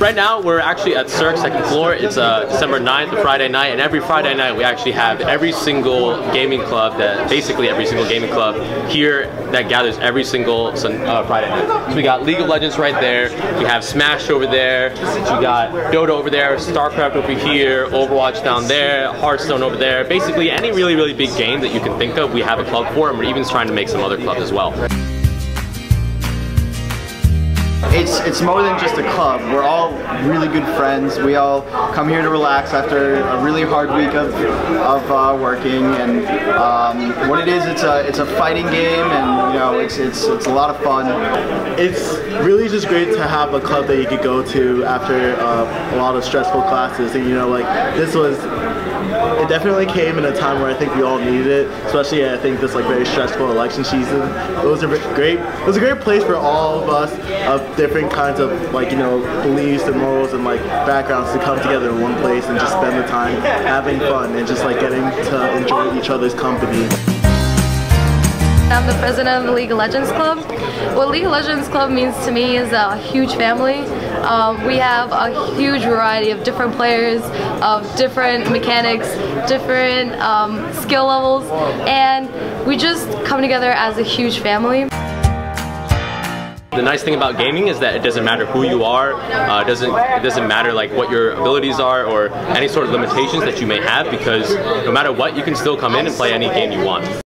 Right now, we're actually at Cirque, second floor. It's December 9th, a Friday night, and every Friday night we actually have every single gaming club, here that gathers every single Friday night. So we got League of Legends right there, we have Smash over there, we got Dota over there, StarCraft over here, Overwatch down there, Hearthstone over there. Basically, any really, really big game that you can think of, we have a club for, and we're even trying to make some other clubs as well. It's more than just a club. We're all really good friends. We all come here to relax after a really hard week of working. And what it is, it's a fighting game, and you know, it's a lot of fun. It's really just great to have a club that you could go to after a lot of stressful classes. And you know, like this was. It definitely came in a time where I think we all needed it, especially I think this like very stressful election season. It was a great place for all of us of different kinds of like, you know, beliefs and morals and like backgrounds to come together in one place and just spend the time having fun and just like getting to enjoy each other's company. I'm the president of the League of Legends Club. What League of Legends Club means to me is a huge family. We have a huge variety of different players, of different mechanics, different skill levels, and we just come together as a huge family. The nice thing about gaming is that it doesn't matter who you are, it doesn't matter like what your abilities are or any sort of limitations that you may have, because no matter what, you can still come in and play any game you want.